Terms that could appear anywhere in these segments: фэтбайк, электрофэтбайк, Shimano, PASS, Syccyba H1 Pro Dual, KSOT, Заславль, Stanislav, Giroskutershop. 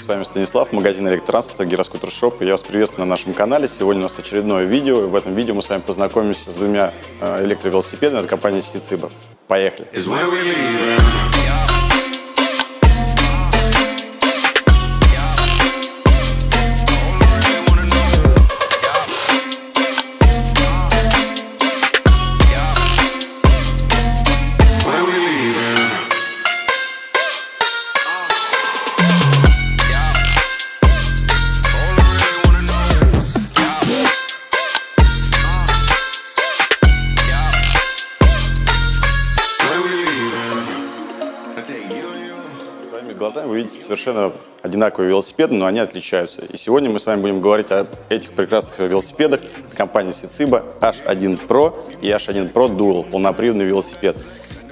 С вами Станислав, магазин электротранспорта Giroskutershop. Я вас приветствую на нашем канале. Сегодня у нас очередное видео. И в этом видео мы с вами познакомимся с двумя электровелосипедами от компании Syccyba. Поехали! Глазами вы видите совершенно одинаковые велосипеды, но они отличаются. И сегодня мы с вами будем говорить об этих прекрасных велосипедах от компании Syccyba H1 Pro и H1 Pro Dual, полноприводный велосипед.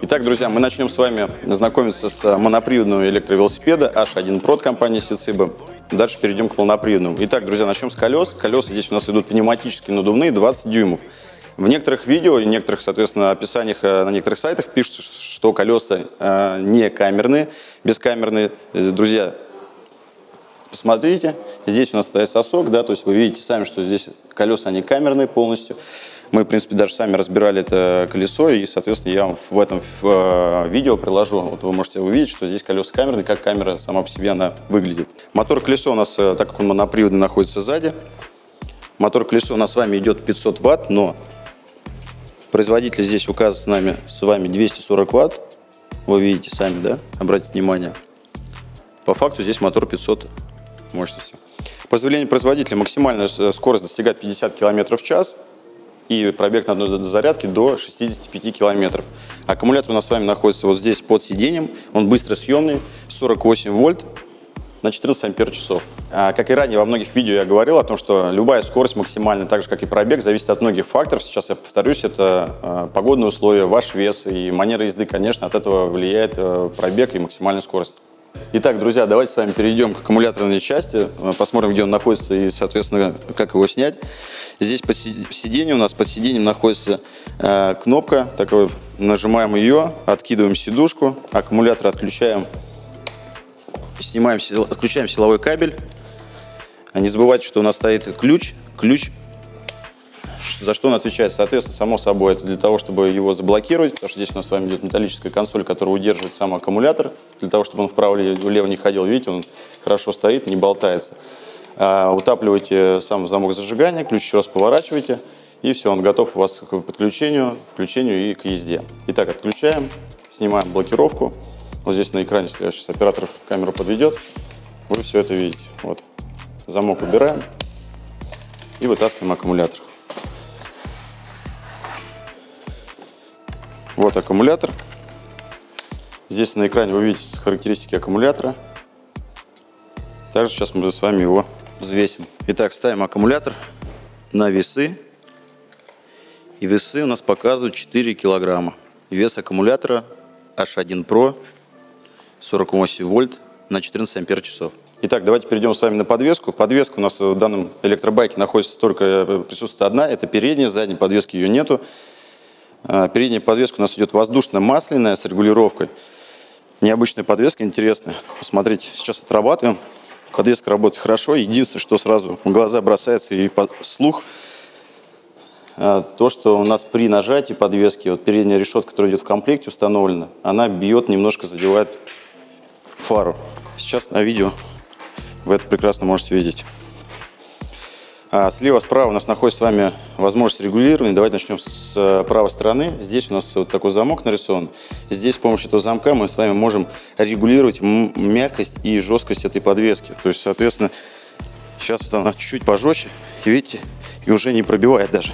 Итак, друзья, мы начнем с вами знакомиться с моноприводного электровелосипеда H1 Pro от компании Syccyba. Дальше перейдем к полноприводному. Итак, друзья, начнем с колес. Колеса здесь у нас идут пневматические надувные 20 дюймов. В некоторых видео и некоторых, соответственно, описаниях на некоторых сайтах пишется, что колеса не камерные, бескамерные. Друзья, посмотрите, здесь у нас стоит сосок, да, то есть вы видите сами, что здесь колеса, они камерные полностью. Мы, в принципе, даже сами разбирали это колесо, и, соответственно, я вам в этом видео приложу. Вот вы можете увидеть, что здесь колеса камерные, как камера сама по себе она выглядит. Мотор-колесо у нас, так как он моноприводный, находится сзади. Мотор-колесо у нас с вами идет 500 Вт, но... производитель здесь указывает с вами 240 Вт. Вы видите сами, да? Обратите внимание. По факту здесь мотор 500 мощности. По заявлению производителя максимальная скорость достигает 50 км в час. И пробег на одной зарядке до 65 км. Аккумулятор у нас с вами находится вот здесь под сиденьем. Он быстросъемный, 48 вольт. На 14 ампер-часов. Как и ранее во многих видео я говорил о том, что любая скорость максимальная, так же как и пробег, зависит от многих факторов. Сейчас я повторюсь, это погодные условия, ваш вес и манера езды, конечно, от этого влияет пробег и максимальная скорость. Итак, друзья, давайте с вами перейдем к аккумуляторной части, посмотрим, где он находится и, соответственно, как его снять. Здесь под сиденьем у нас находится кнопка, такой, нажимаем ее, откидываем сидушку, аккумулятор отключаем. Снимаем, отключаем силовой кабель. Не забывайте, что у нас стоит ключ, за что он отвечает, соответственно, само собой, это для того, чтобы его заблокировать, потому что здесь у нас с вами идет металлическая консоль, которая удерживает сам аккумулятор, для того, чтобы он вправо или влево не ходил. Видите, он хорошо стоит, не болтается. Утапливаете сам замок зажигания, ключ еще раз поворачиваете, и все, он готов у вас к подключению, включению и к езде. Итак, отключаем, снимаем блокировку. Вот здесь на экране, если сейчас оператор камеру подведет, вы все это видите. Вот. Замок убираем и вытаскиваем аккумулятор. Вот аккумулятор. Здесь на экране вы видите характеристики аккумулятора. Также сейчас мы с вами его взвесим. Итак, ставим аккумулятор на весы. И весы у нас показывают 4 килограмма. Вес аккумулятора H1 Pro. 48 вольт на 14 ампер-часов. Итак, давайте перейдем с вами на подвеску. Подвеска у нас в данном электробайке находится только, присутствует одна, это передняя, задней подвески ее нету. Передняя подвеска у нас идет воздушно-масляная с регулировкой. Необычная подвеска, интересная. Посмотрите, сейчас отрабатываем. Подвеска работает хорошо. Единственное, что сразу в глаза бросается и под слух, то, что у нас при нажатии подвески, вот передняя решетка, которая идет в комплекте, установлена, она бьет, немножко задевает фару. Сейчас на видео вы это прекрасно можете видеть. Слева, справа у нас находится с вами возможность регулирования. Давайте начнем с правой стороны. Здесь у нас вот такой замок нарисован. Здесь с помощью этого замка мы с вами можем регулировать мягкость и жесткость этой подвески. То есть, соответственно, сейчас вот она чуть-чуть пожестче, видите, и уже не пробивает даже.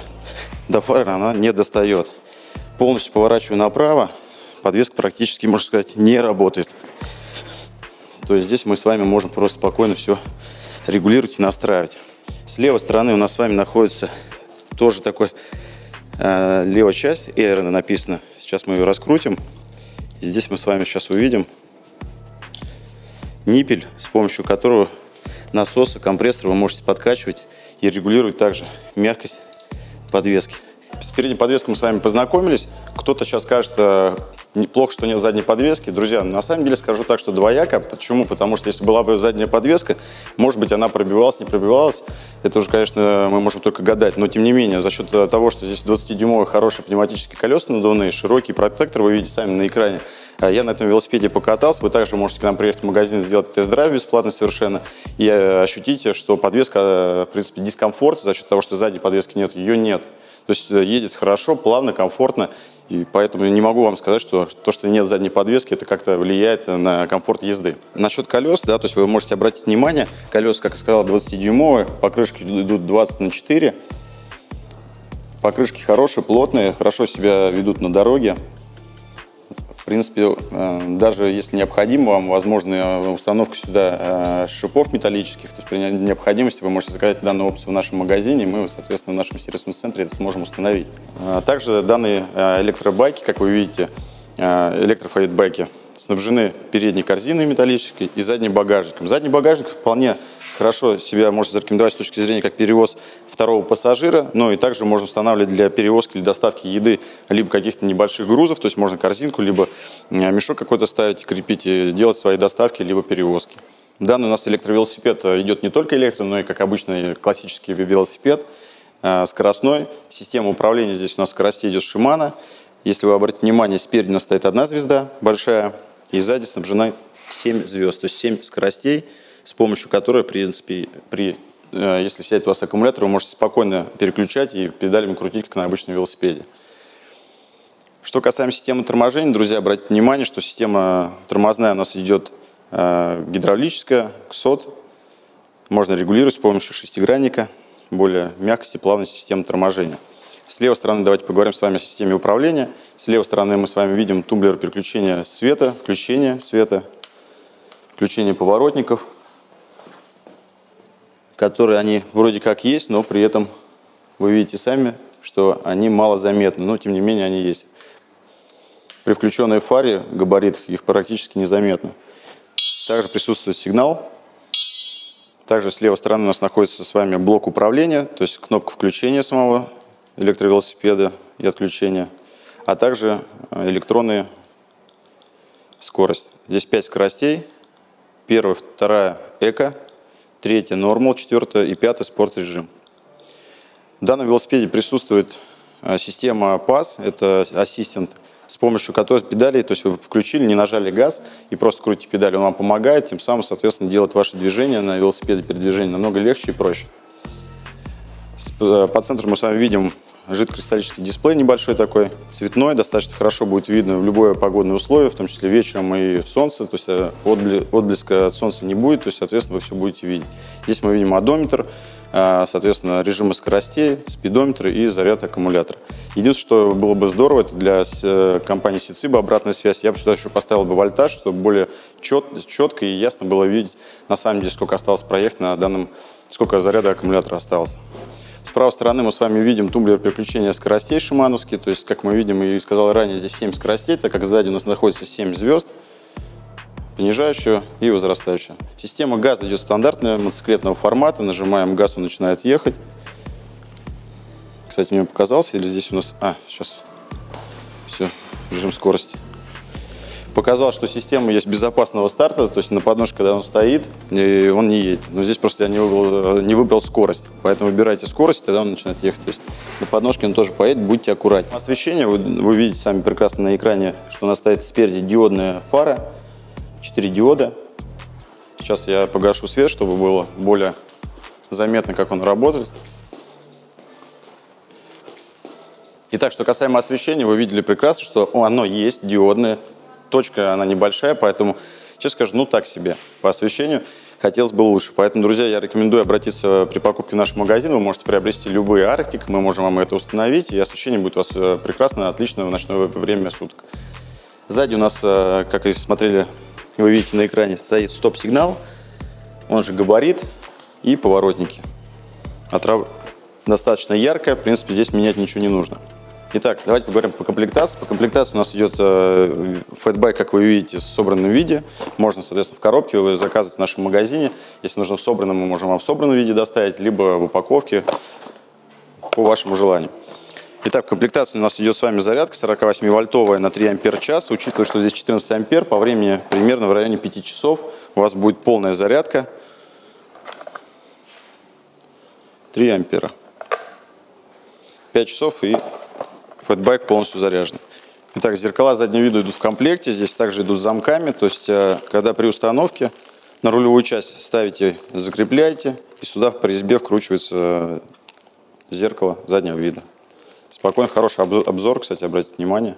До фары она не достает. Полностью поворачиваю направо, подвеска практически, можно сказать, не работает. То есть здесь мы с вами можем просто спокойно все регулировать и настраивать. С левой стороны у нас с вами находится тоже такой левая часть, Air написано. Сейчас мы ее раскрутим. И здесь мы с вами сейчас увидим ниппель, с помощью которого насоса, компрессора вы можете подкачивать и регулировать также мягкость подвески. С передней подвеской мы с вами познакомились. Кто-то сейчас скажет, Неплохо, что нет задней подвески. Друзья, на самом деле скажу так, что двояко. Почему? Потому что если была бы задняя подвеска, может быть, она пробивалась, не пробивалась. Это уже, конечно, мы можем только гадать. Но, тем не менее, за счет того, что здесь 20-дюймовые хорошие пневматические колеса надувные, широкий протектор, вы видите сами на экране. Я на этом велосипеде покатался. Вы также можете к нам приехать в магазин, сделать тест-драйв бесплатно совершенно. И ощутите, что подвеска, в принципе, дискомфорт за счет того, что задней подвески нет. Ее нет. То есть едет хорошо, плавно, комфортно. И поэтому не могу вам сказать, что то, что нет задней подвески, это как-то влияет на комфорт езды. Насчет колес, да, то есть вы можете обратить внимание, колеса, как я сказал, 20-дюймовые, покрышки идут 20×4. Покрышки хорошие, плотные, хорошо себя ведут на дороге. В принципе, даже если необходимо, вам возможна установка сюда шипов металлических. То есть при необходимости вы можете заказать данную опцию в нашем магазине, и мы, соответственно, в нашем сервисном центре это сможем установить. Также данные электробайки, как вы видите, электрофейт-байки, снабжены передней корзиной металлической и задним багажником. Задний багажник вполне хорошо себя может зарекомендовать с точки зрения как перевоз второго пассажира, но и также можно устанавливать для перевозки или доставки еды либо каких-то небольших грузов, то есть можно корзинку, либо мешок какой-то ставить, крепить и делать свои доставки, либо перевозки. Данный у нас электровелосипед идет не только электро, но и, как обычный, классический велосипед скоростной. Система управления здесь у нас скоростей идет Shimano. Если вы обратите внимание, спереди у нас стоит одна звезда большая, и сзади снабжена 7 звезд, то есть 7 скоростей, с помощью которой, в принципе, если сядет у вас аккумулятор, вы можете спокойно переключать и педалями крутить, как на обычном велосипеде. Что касаемо системы торможения, друзья, обратите внимание, что система тормозная у нас идет гидравлическая, KSOT. Можно регулировать с помощью шестигранника, более мягкость и плавность системы торможения. С левой стороны давайте поговорим с вами о системе управления. С левой стороны мы с вами видим тумблер переключения света, включения света, включения поворотников, которые они вроде как есть, но при этом вы видите сами, что они малозаметны, но тем не менее они есть. При включенной фаре, габаритах их практически незаметно. Также присутствует сигнал. Также с левой стороны у нас находится с вами блок управления, то есть кнопка включения самого электровелосипеда и отключения, а также электронная скорость. Здесь 5 скоростей. Первая, вторая – эко. Третья – нормал, четвертая и пятая – спорт-режим. В данном велосипеде присутствует система PASS, это ассистент, с помощью которой педали, то есть вы включили, не нажали газ и просто крутите педали, он вам помогает, тем самым, соответственно, делать ваши движения на велосипеде, передвижение намного легче и проще. По центру мы с вами видим жидкокристаллический дисплей небольшой такой, цветной, достаточно хорошо будет видно в любое погодное условие, в том числе вечером и в солнце, то есть отблеска от солнца не будет, то есть, соответственно, вы все будете видеть. Здесь мы видим одометр, соответственно, режимы скоростей, спидометр и заряд аккумулятора. Единственное, что было бы здорово, это для компании Syccyba обратная связь. Я бы сюда еще поставил бы вольтаж, чтобы более четко и ясно было видеть, на самом деле, сколько осталось проехать на данном, сколько заряда аккумулятора осталось. С правой стороны мы с вами видим тумблер переключения скоростей шимановский, то есть, как мы видим, и сказал ранее, здесь 7 скоростей, так как сзади у нас находится 7 звезд, понижающего и возрастающего. Система газа идет стандартная, мотоциклетного формата, нажимаем газ, он начинает ехать. Кстати, мне показался, или здесь у нас... сейчас, все, режим скорости. Показал, что система есть безопасного старта, то есть на подножке, когда он стоит, и он не едет. Но здесь просто я не выбрал скорость, поэтому выбирайте скорость, тогда он начинает ехать. То есть на подножке он тоже поедет, будьте аккуратны. Освещение, вы видите сами прекрасно на экране, что у нас стоит спереди диодная фара, 4 диода. Сейчас я погашу свет, чтобы было более заметно, как он работает. Итак, что касаемо освещения, вы видели прекрасно, что оно есть диодное. Точка, она небольшая, поэтому, честно скажу, ну так себе по освещению. Хотелось бы лучше. Поэтому, друзья, я рекомендую обратиться при покупке в наш магазин. Вы можете приобрести любые Arctic, мы можем вам это установить, и освещение будет у вас прекрасно, отлично в ночное время суток. Сзади у нас, как и смотрели, вы видите на экране, стоит стоп-сигнал, он же габарит и поворотники. Отрава достаточно яркая, в принципе, здесь менять ничего не нужно. Итак, давайте поговорим по комплектации. По комплектации у нас идет фэтбайк, как вы видите, в собранном виде. Можно, соответственно, в коробке вы заказывать в нашем магазине. Если нужно в собранном, мы можем вам в собранном виде доставить, либо в упаковке, по вашему желанию. Итак, в комплектации у нас идет с вами зарядка 48-вольтовая на 3 ампер-час. Учитывая, что здесь 14 ампер, по времени примерно в районе 5 часов у вас будет полная зарядка. 3 ампера. 5 часов и фэтбайк полностью заряжен. Итак, зеркала заднего вида идут в комплекте. Здесь также идут с замками. То есть, когда при установке на рулевую часть ставите, закрепляете, и сюда по резьбе вкручивается зеркало заднего вида. Спокойно, хороший обзор, кстати, обратите внимание.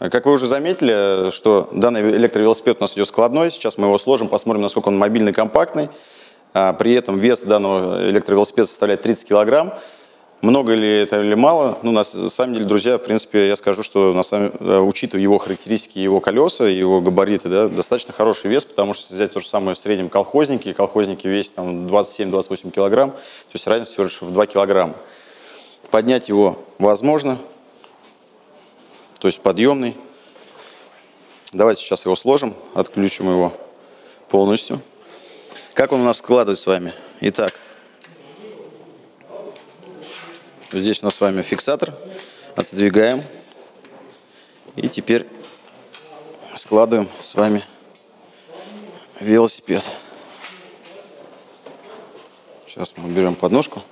Как вы уже заметили, что данный электровелосипед у нас идет складной. Сейчас мы его сложим, посмотрим, насколько он мобильный, компактный. При этом вес данного электровелосипеда составляет 30 килограмм. Много ли это или мало? Ну, на самом деле, друзья, в принципе, я скажу, что, учитывая его характеристики, его колеса, его габариты, да, достаточно хороший вес, потому что взять то же самое в среднем колхозники, колхозники весят 27-28 килограмм, то есть разница всего лишь в 2 килограмма. Поднять его возможно, то есть подъемный. Давайте сейчас его сложим, отключим его полностью. Как он у нас складывается с вами? Итак, здесь у нас с вами фиксатор, отодвигаем и теперь складываем с вами велосипед. Сейчас мы уберем подножку.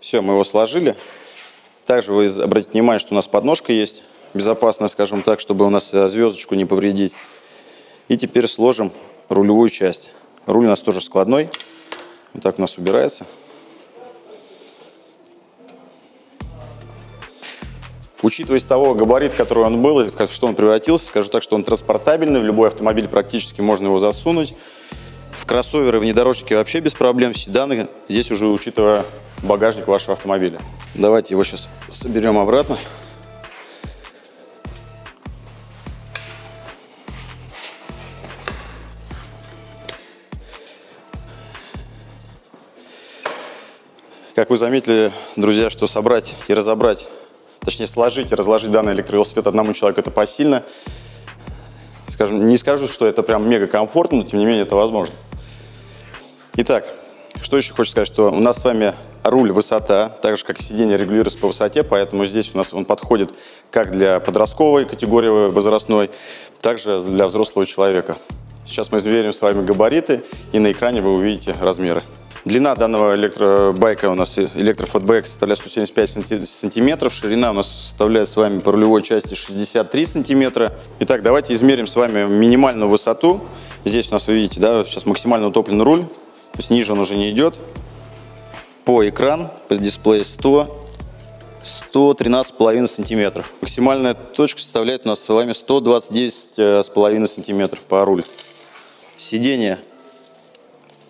Все, мы его сложили. Также вы обратите внимание, что у нас подножка есть, безопасная, скажем так, чтобы у нас звездочку не повредить. И теперь сложим рулевую часть. Руль у нас тоже складной. Вот так у нас убирается. Учитывая из того габарит, который он был, и в что он превратился, скажу так, что он транспортабельный. В любой автомобиль практически можно его засунуть. В кроссоверы, внедорожники вообще без проблем. Седаны здесь уже учитывая багажник вашего автомобиля. Давайте его сейчас соберем обратно. Как вы заметили, друзья, что собрать и разобрать, точнее сложить и разложить данный электровелосипед одному человеку это посильно. Скажем, не скажу, что это прям мега комфортно, но тем не менее это возможно. Итак, что еще хочу сказать, что у нас с вами руль высота, так же как и сиденье регулируется по высоте, поэтому здесь у нас он подходит как для подростковой категории возрастной, также для взрослого человека. Сейчас мы измерим с вами габариты и на экране вы увидите размеры. Длина данного электробайка у нас, электрофэтбэк, составляет 175 сантиметров. Ширина у нас составляет с вами по рулевой части 63 сантиметра. Итак, давайте измерим с вами минимальную высоту. Здесь у нас, вы видите, да, сейчас максимально утоплен руль. То есть ниже он уже не идет. По экран, по дисплею 113,5 сантиметров. Максимальная точка составляет у нас с вами 129,5 сантиметров по рулю. Сиденье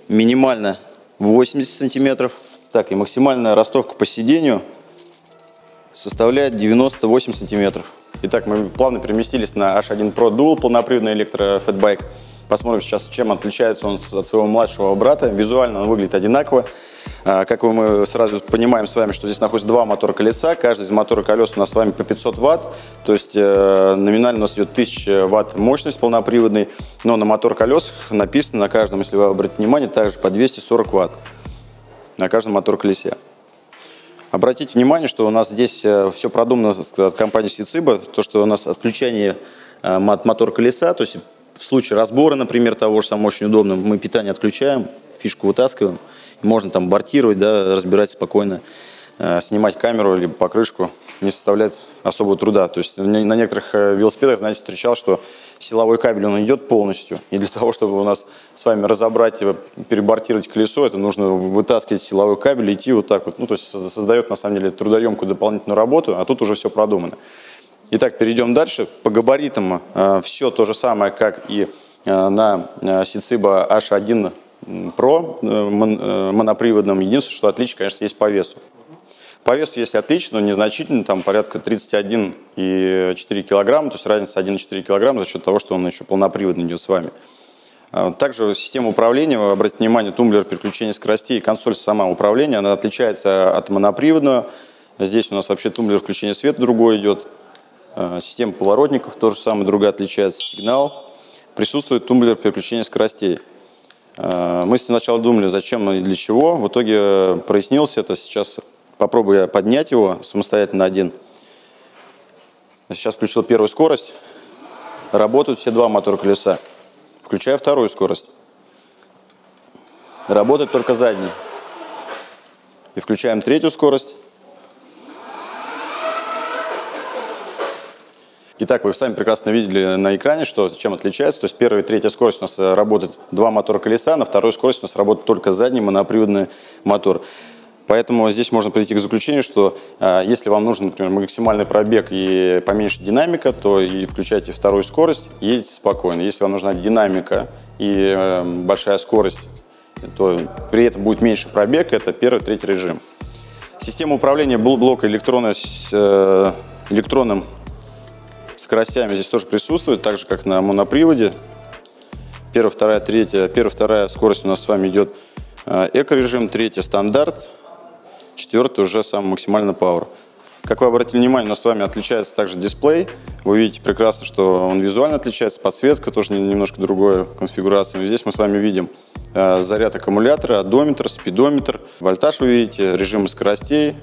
минимально 80 сантиметров. Так, и максимальная ростовка по сиденью составляет 98 сантиметров. Итак, мы плавно переместились на H1 Pro Dual, полноприводный электрофэтбайк. Посмотрим сейчас, чем отличается он от своего младшего брата. Визуально он выглядит одинаково. Как мы сразу понимаем с вами, что здесь находится два мотора колеса. Каждый из мотора колес у нас с вами по 500 Вт. То есть номинально у нас идет 1000 Вт мощность полноприводной. Но на мотор колесах написано на каждом, если вы обратите внимание, также по 240 Вт на каждом мотор колесе. Обратите внимание, что у нас здесь все продумано от компании Syccyba. То, что у нас отключение от мотора колеса, то есть в случае разбора, например, того же самого очень удобно, мы питание отключаем, фишку вытаскиваем, можно там бортировать, да, разбирать спокойно, снимать камеру либо покрышку, не составляет особого труда. То есть на некоторых велосипедах, знаете, встречал, что силовой кабель, он идет полностью, и для того, чтобы у нас с вами разобрать и перебортировать колесо, это нужно вытаскивать силовой кабель и идти вот так вот. Ну, то есть создает, на самом деле, трудоемкую дополнительную работу, а тут уже все продумано. Итак, перейдем дальше. По габаритам все то же самое, как и на Syccyba H1 Pro моноприводном. Единственное, что отличие, конечно, есть по весу. По весу есть отличие, но незначительно, там порядка 31,4 килограмма, то есть разница 1,4 килограмма за счет того, что он еще полноприводный идет с вами. Также система управления, обратите внимание, тумблер переключения скоростей и консоль самоуправления, она отличается от моноприводного. Здесь у нас вообще тумблер включения света другой идет. Система поворотников тоже самое, другая отличается. Сигнал, присутствует тумблер переключения скоростей. Мы сначала думали, зачем и для чего. В итоге прояснилось это. Сейчас попробую я поднять его самостоятельно один. Сейчас включил первую скорость. Работают все два мотора колеса. Включаю вторую скорость. Работает только задний. И включаем третью скорость. Итак, вы сами прекрасно видели на экране, что, чем отличается. То есть первая и третья скорость у нас работает два мотора колеса, на второй скорости у нас работает только задний моноприводный мотор. Поэтому здесь можно прийти к заключению, что если вам нужен, например, максимальный пробег и поменьше динамика, то и включайте вторую скорость, едете спокойно. Если вам нужна динамика и большая скорость, то при этом будет меньше пробег, это первый, третий режим. Система управления блока электронным скоростями здесь тоже присутствует, так же как на моноприводе. Первая, вторая, третья. Первая, вторая скорость у нас с вами идет эко-режим, третья стандарт, четвертая уже самый максимальный power. Как вы обратили внимание, у нас с вами отличается также дисплей. Вы видите прекрасно, что он визуально отличается, подсветка тоже немножко другая конфигурация. Но здесь мы с вами видим заряд аккумулятора, одометр, спидометр, вольтаж вы видите, режимы скоростей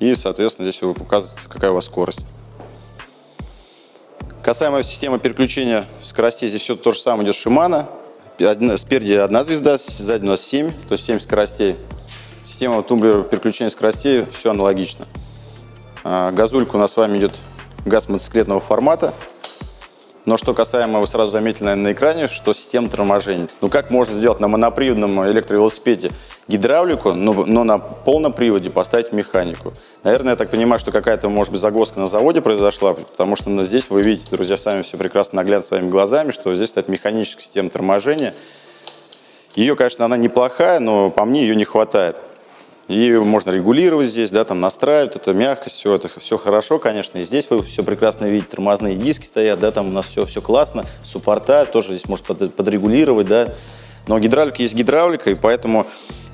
и, соответственно, здесь показывается, какая у вас скорость. Касаемо системы переключения скоростей, здесь все то же самое идет Shimano. Спереди одна звезда, сзади у нас 7, то есть 7 скоростей. Система тумблера переключения скоростей, все аналогично. Газулька у нас с вами идет газ мотоциклетного формата. Но что касаемо, вы сразу заметили, наверное, на экране, что система торможения. Ну как можно сделать на моноприводном электровелосипеде гидравлику, но на полном приводе поставить механику? Наверное, я так понимаю, что какая-то, может быть, загвоздка на заводе произошла, потому что здесь вы видите, друзья, сами все прекрасно наглядно своими глазами, что здесь стоит механическая система торможения. Ее, конечно, она неплохая, но по мне ее не хватает. Ее можно регулировать здесь, да, там настраивают, это мягкость, все это все хорошо, конечно. И здесь вы все прекрасно видите, тормозные диски стоят, да, там у нас все классно, суппорта тоже здесь можно подрегулировать, да. Но гидравлика есть гидравлика, и поэтому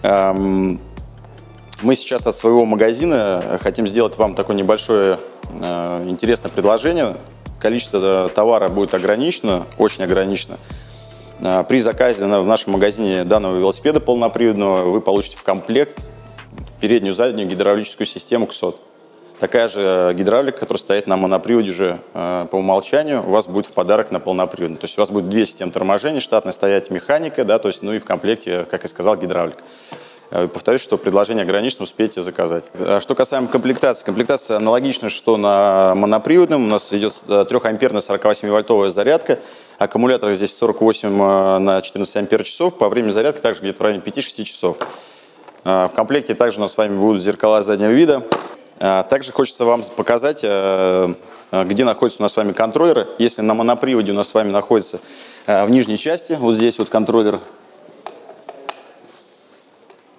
мы сейчас от своего магазина хотим сделать вам такое небольшое интересное предложение. Количество товара будет ограничено, очень ограничено. При заказе в нашем магазине данного велосипеда полноприводного вы получите в комплект переднюю, заднюю гидравлическую систему KSOT. Такая же гидравлика, которая стоит на моноприводе уже по умолчанию, у вас будет в подарок на полноприводный. То есть у вас будет две системы торможения, штатная стоять механика, да, то есть, ну и в комплекте, как я сказал, гидравлика. Повторюсь, что предложение ограничено, успейте заказать. Что касаемо комплектации. Комплектация аналогична, что на моноприводном. У нас идет 3-амперная 48-вольтовая зарядка. Аккумулятор здесь 48 на 14 ампер-часов. По времени зарядки также где-то в районе 5-6 часов. В комплекте также у нас с вами будут зеркала заднего вида. Также хочется вам показать, где находятся у нас с вами контроллеры. Если на моноприводе у нас с вами находится в нижней части, вот здесь вот контроллер.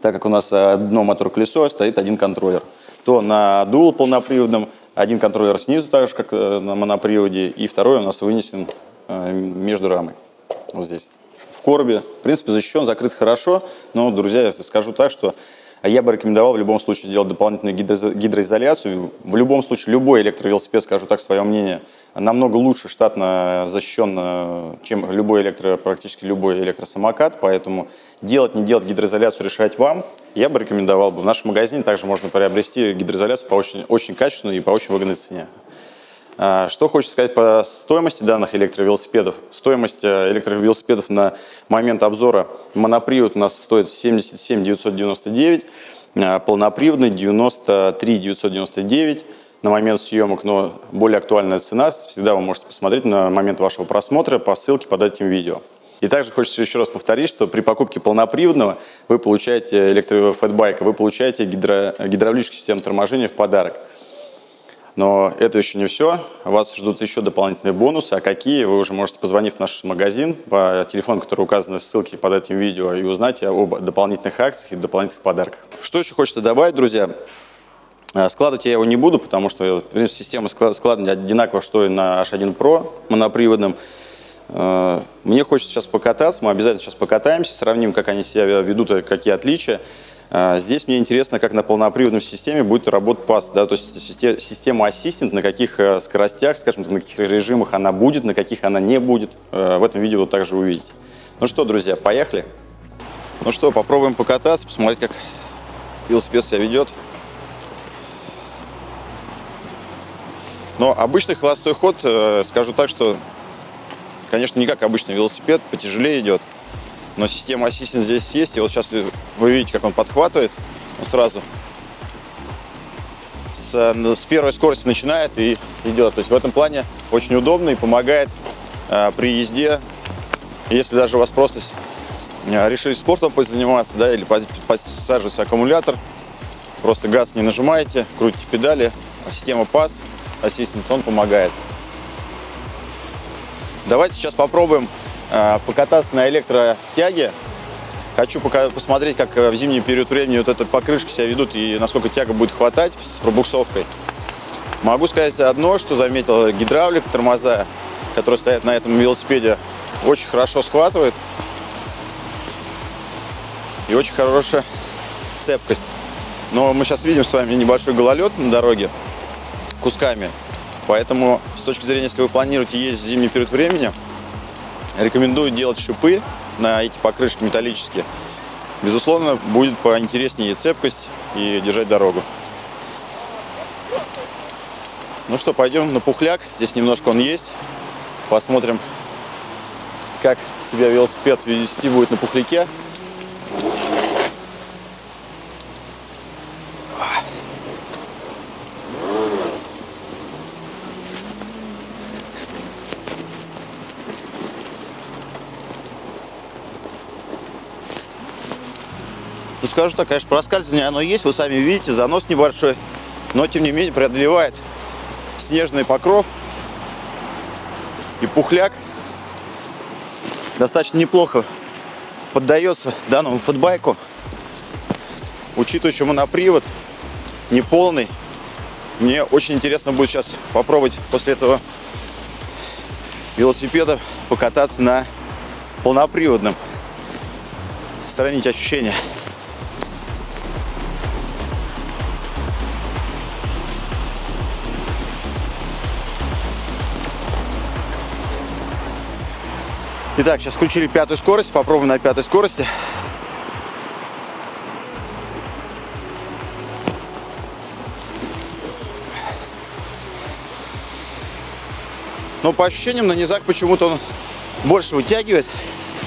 Так как у нас одно моторколесо, стоит один контроллер. То на Dual полноприводном один контроллер снизу, так же как на моноприводе, и второй у нас вынесен между рамой, вот здесь. В коробе, в принципе, защищен, закрыт хорошо, но, друзья, я скажу так, что я бы рекомендовал в любом случае сделать дополнительную гидроизоляцию. В любом случае, любой электровелосипед, скажу так, свое мнение, намного лучше штатно защищен, чем любой практически любой электросамокат, поэтому делать, не делать гидроизоляцию решать вам. Я бы рекомендовал бы. В нашем магазине также можно приобрести гидроизоляцию по очень качественной и по очень выгодной цене. Что хочется сказать по стоимости данных электровелосипедов. Стоимость электровелосипедов на момент обзора: монопривод у нас стоит 77 999, полноприводный 93 999 на момент съемок, но более актуальная цена всегда вы можете посмотреть на момент вашего просмотра по ссылке под этим видео. И также хочется еще раз повторить, что при покупке полноприводного вы получаете электрофэтбайка, вы получаете гидравлическую систему торможения в подарок. Но это еще не все. Вас ждут еще дополнительные бонусы. А какие, вы уже можете позвонить в наш магазин по телефону, который указан в ссылке под этим видео, и узнать об дополнительных акциях и дополнительных подарках. Что еще хочется добавить, друзья? Складывать я его не буду, потому что, в принципе, система складывания одинакова, что и на H1 Pro моноприводном. Мне хочется сейчас покататься, мы обязательно сейчас покатаемся, сравним, как они себя ведут и какие отличия. Здесь мне интересно, как на полноприводной системе будет работать PASS, да, то есть система Assistant, на каких скоростях, скажем, на каких режимах она будет, на каких она не будет. В этом видео вы также увидите. Ну что, друзья, поехали. Ну что, попробуем покататься, посмотреть, как велосипед себя ведет. Но обычный холостой ход, скажу так, что, конечно, не как обычный велосипед, потяжелее идет. Но система Assistant здесь есть, и вот сейчас вы видите, как он подхватывает, он сразу с первой скорости начинает и идет. То есть в этом плане очень удобно и помогает при езде, если даже у вас просто решили спортом позаниматься, да, или подсаживается аккумулятор, просто газ не нажимаете, крутите педали, система PASS, Assistant, он помогает. Давайте сейчас попробуем покататься на электротяге. Хочу пока посмотреть, как в зимний период времени вот эта покрышка себя ведут и насколько тяга будет хватать с пробуксовкой. Могу сказать одно, что заметил: гидравлик, тормоза, которые стоят на этом велосипеде, очень хорошо схватывают. И очень хорошая цепкость. Но мы сейчас видим с вами небольшой гололед на дороге кусками. Поэтому с точки зрения, если вы планируете ездить в зимний период времени, рекомендую делать шипы на эти покрышки металлические. Безусловно, будет поинтереснее цепкость и держать дорогу. Ну что, пойдем на пухляк. Здесь немножко он есть. Посмотрим, как себя велосипед вести будет на пухляке. Ну, скажу так, конечно, проскальзывание оно есть, вы сами видите, занос небольшой, но тем не менее преодолевает снежный покров, и пухляк достаточно неплохо поддается данному фэтбайку, учитывая, что монопривод неполный. Мне очень интересно будет сейчас попробовать после этого велосипеда покататься на полноприводном, сравнить ощущения. Итак, сейчас включили пятую скорость, попробуем на пятой скорости. Но по ощущениям на низах почему-то он больше вытягивает,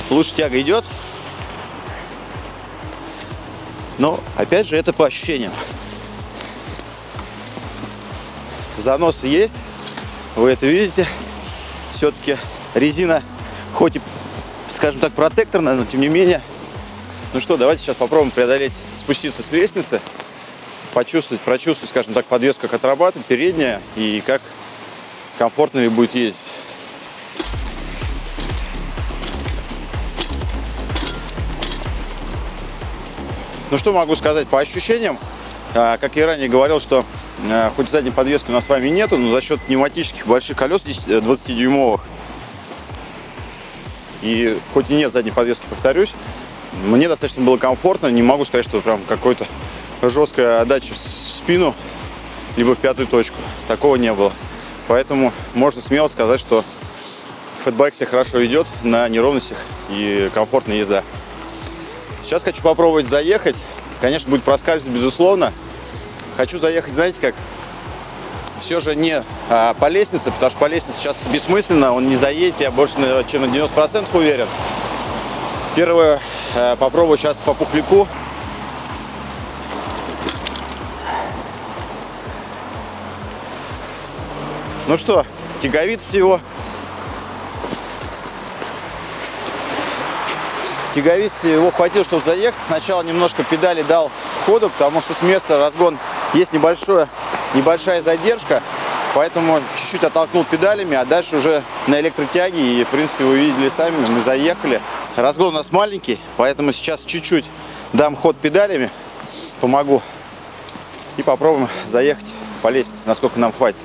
лучше тяга идет. Но опять же это по ощущениям. Занос есть, вы это видите. Все-таки резина, хоть и, скажем так, протекторная, но тем не менее. Ну что, давайте сейчас попробуем преодолеть, спуститься с лестницы, почувствовать, прочувствовать, скажем так, подвеску, как отрабатывает передняя и как комфортно ли будет ездить. Ну что могу сказать по ощущениям? Как я ранее говорил, что хоть задней подвески у нас с вами нету, но за счет пневматических больших колес 20-дюймовых, и хоть и нет задней подвески, повторюсь, мне достаточно было комфортно. Не могу сказать, что прям какой-то жесткая отдача в спину, либо в пятую точку. Такого не было. Поэтому можно смело сказать, что фэтбайк себя хорошо идет на неровностях и комфортная езда. Сейчас хочу попробовать заехать. Конечно, будет проскальзывать, безусловно. Хочу заехать, знаете как? Все же не по лестнице, потому что по лестнице сейчас бессмысленно, он не заедет, я больше чем на 90% уверен. Первое, попробую сейчас по пухляку. Ну что, тяговит всего. Тяговицы его хватило, чтобы заехать. Сначала немножко педали дал ходу, потому что с места разгон есть небольшая задержка, поэтому чуть-чуть оттолкнул педалями, а дальше уже на электротяге, и в принципе вы видели сами, мы заехали. Разгон у нас маленький, поэтому сейчас чуть-чуть дам ход педалями, помогу, и попробуем заехать по лестнице, насколько нам хватит.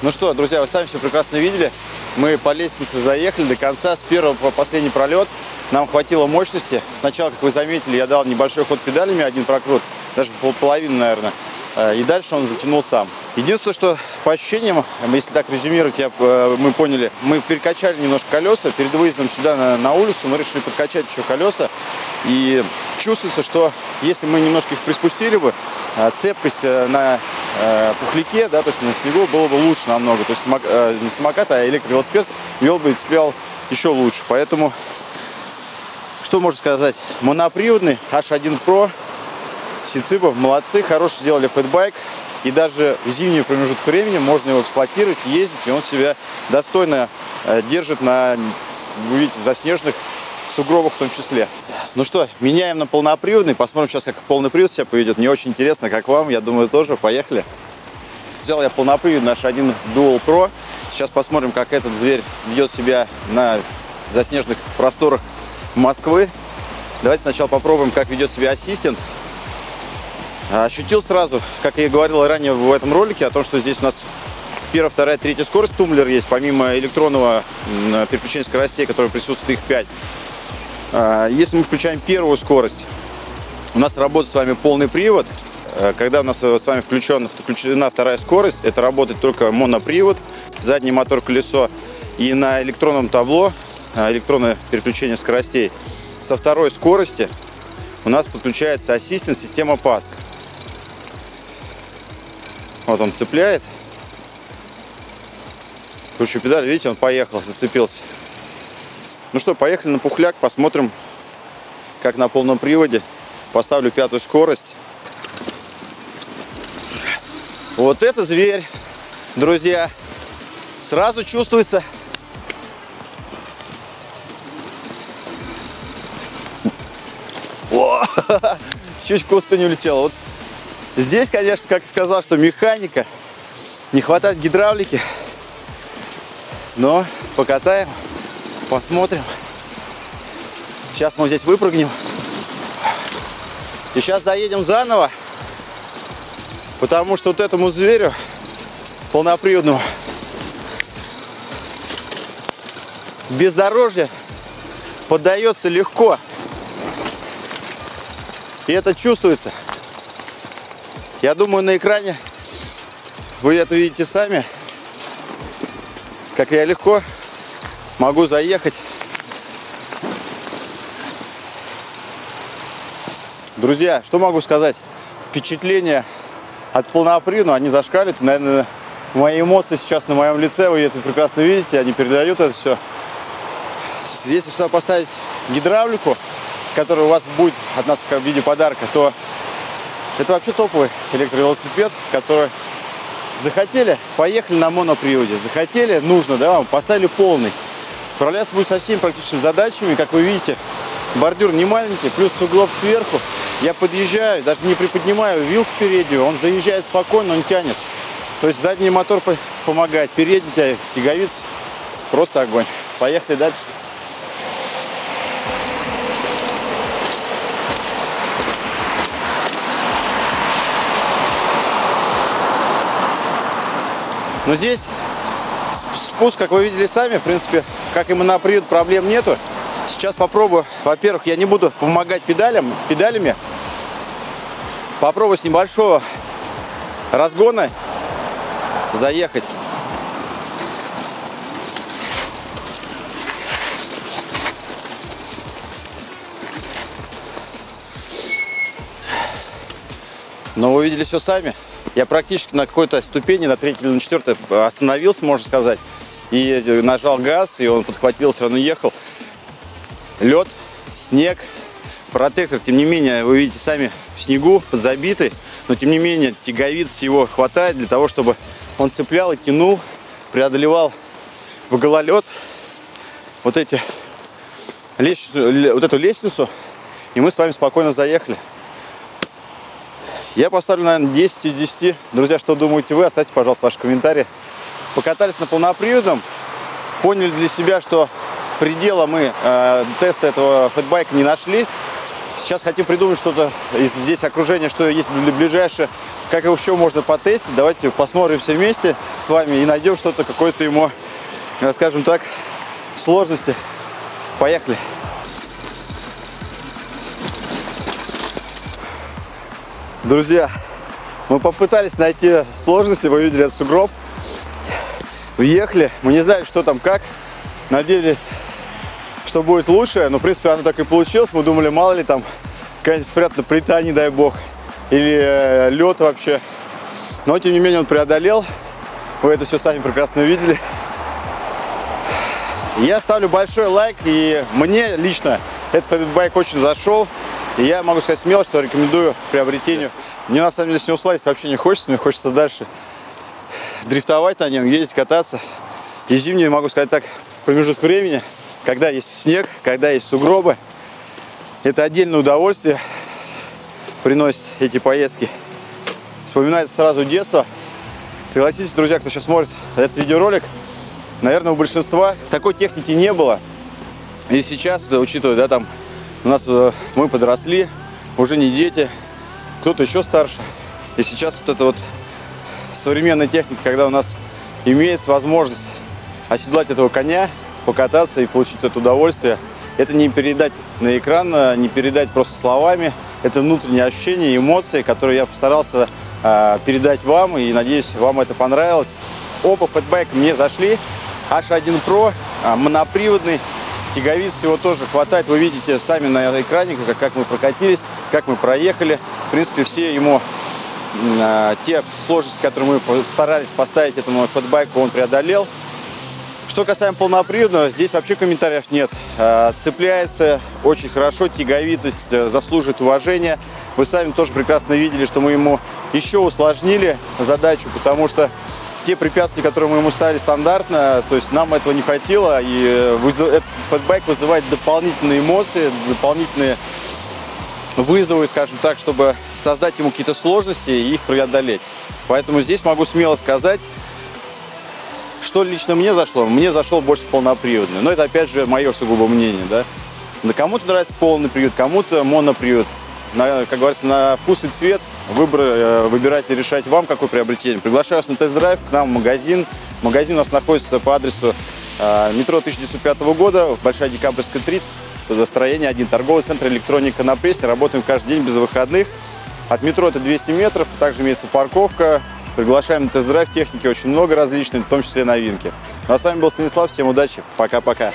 Ну что, друзья, вы сами все прекрасно видели. Мы по лестнице заехали до конца, с первого по последний пролет нам хватило мощности. Сначала, как вы заметили, я дал небольшой ход педалями, один прокрут, даже половину, наверное. И дальше он затянул сам. Единственное, что по ощущениям, если так резюмировать, мы поняли, мы перекачали немножко колеса. Перед выездом сюда на улицу мы решили подкачать еще колеса. И чувствуется, что если мы немножко их приспустили бы, цепкость на пухляке, да, то есть на снегу, было бы лучше намного. То есть не самокат, а электровелосипед вел бы и цеплял еще лучше. Поэтому, что можно сказать, моноприводный H1 Pro. Syccyba молодцы, хорошо сделали фэтбайк, и даже в зимний промежуток времени можно его эксплуатировать, ездить, и он себя достойно держит на, вы видите, заснеженных сугробах в том числе. Ну что, меняем на полноприводный, посмотрим сейчас, как полный привод себя поведет. Мне очень интересно, как вам, я думаю, тоже. Поехали. Взял я полноприводный H1 Dual Pro. Сейчас посмотрим, как этот зверь ведет себя на заснеженных просторах Москвы. Давайте сначала попробуем, как ведет себя ассистент. Ощутил сразу, как я и говорил ранее в этом ролике, о том, что здесь у нас первая, вторая, третья скорость, тумблер есть, помимо электронного переключения скоростей, которое присутствует, их 5. Если мы включаем первую скорость, у нас работает с вами полный привод. Когда у нас с вами включена вторая скорость, это работает только монопривод, задний мотор, колесо, и на электронном табло, электронное переключение скоростей, со второй скорости у нас подключается ассистент, система PASS. Вот он цепляет. Кручу педаль, видите, он поехал, зацепился. Ну что, поехали на пухляк, посмотрим, как на полном приводе. Поставлю пятую скорость. Вот это зверь, друзья. Сразу чувствуется. О, чуть в кусты не улетело. Вот здесь, конечно, как и сказал, что механика, не хватает гидравлики, но покатаем, посмотрим. Сейчас мы здесь выпрыгнем и сейчас заедем заново, потому что вот этому зверю полноприводному бездорожье поддается легко. И это чувствуется. Я думаю, на экране вы это видите сами, как я легко могу заехать. Друзья, что могу сказать? Впечатления от полноприводного, они зашкаливают. Наверное, мои эмоции сейчас на моем лице, вы это прекрасно видите, они передают это все. Если сюда поставить гидравлику, который у вас будет от нас в виде подарка, то это вообще топовый электровелосипед, который захотели, поехали на моноприводе, захотели, нужно, да, вам поставили полный. Справляться будет со всеми практическими задачами, как вы видите, бордюр не маленький, плюс сугроб сверху. Я подъезжаю, даже не приподнимаю вилку переднюю, он заезжает спокойно, он тянет. То есть задний мотор помогает, передний тянет, тяговиц, просто огонь. Поехали дальше. Но здесь спуск, как вы видели сами, в принципе, как и монопривод, проблем нету. Сейчас попробую. Во-первых, я не буду помогать педалями. Попробую с небольшого разгона заехать. Но вы видели все сами. Я практически на какой-то ступени, на третьей или на четвертой остановился, можно сказать, и нажал газ, и он подхватился, он уехал. Лед, снег, протектор, тем не менее, вы видите сами, в снегу, подзабитый, но тем не менее тяговиц его хватает для того, чтобы он цеплял и тянул, преодолевал в гололед вот эти лестницу, вот эту лестницу, и мы с вами спокойно заехали. Я поставлю, наверное, 10 из 10. Друзья, что думаете вы? Оставьте, пожалуйста, ваши комментарии. Покатались на полноприводном. Поняли для себя, что предела мы теста этого фэтбайка не нашли. Сейчас хотим придумать что-то из здесь окружения, что есть ближайшее, как его еще можно потестить. Давайте посмотрим все вместе с вами и найдем что-то, какое-то ему скажем так, сложности. Поехали. Друзья, мы попытались найти сложности, вы видели этот сугроб. Въехали, мы не знали, что там как, надеялись, что будет лучше, но в принципе оно так и получилось. Мы думали, мало ли там какая-нибудь спрятана плита, не дай бог, или лед вообще. Но тем не менее он преодолел, вы это все сами прекрасно видели. Я ставлю большой лайк, и мне лично этот файтбайк очень зашел. И я могу сказать смело, что рекомендую приобретению. Мне на самом деле с него слазить вообще не хочется, мне хочется дальше дрифтовать на нем, ездить, кататься. И зимний, могу сказать так, промежуток времени, когда есть снег, когда есть сугробы, это отдельное удовольствие приносит эти поездки. Вспоминается сразу детство. Согласитесь, друзья, кто сейчас смотрит этот видеоролик, наверное, у большинства такой техники не было. И сейчас, учитывая, да, там, у нас мы подросли, уже не дети, кто-то еще старше. И сейчас вот эта вот современная техника, когда у нас имеется возможность оседлать этого коня, покататься и получить это удовольствие, это не передать на экран, не передать просто словами. Это внутренние ощущения, эмоции, которые я постарался передать вам, и надеюсь, вам это понравилось. Оба фэтбайка мне зашли. H1 Pro, моноприводный. Тяговиц всего тоже хватает, вы видите сами на экране, как мы прокатились, как мы проехали. В принципе, все ему те сложности, которые мы старались поставить этому фэтбайку, он преодолел. Что касаемо полноприводного, здесь вообще комментариев нет. Цепляется очень хорошо, тяговитость заслуживает уважения. Вы сами тоже прекрасно видели, что мы ему еще усложнили задачу, потому что те препятствия, которые мы ему ставили стандартно, то есть нам этого не хватило, и этот фэтбайк вызывает дополнительные эмоции, дополнительные вызовы, скажем так, чтобы создать ему какие-то сложности и их преодолеть. Поэтому здесь могу смело сказать, что лично мне зашло. Мне зашел больше полноприводный, но это опять же мое сугубо мнение, да. Кому-то нравится полный привод, кому-то монопривод. Как говорится, на вкус и цвет выбирать и решать вам, какое приобретение. Приглашаю вас на тест-драйв к нам в магазин. Магазин у нас находится по адресу метро 1905 года, Большая Декабрьская, 3, строение 1, торговый центр «Электроника» на Пресне. Работаем каждый день без выходных. От метро это 200 метров, также имеется парковка. Приглашаем на тест-драйв, техники очень много различных, в том числе новинки. Ну а с вами был Станислав, всем удачи, пока-пока.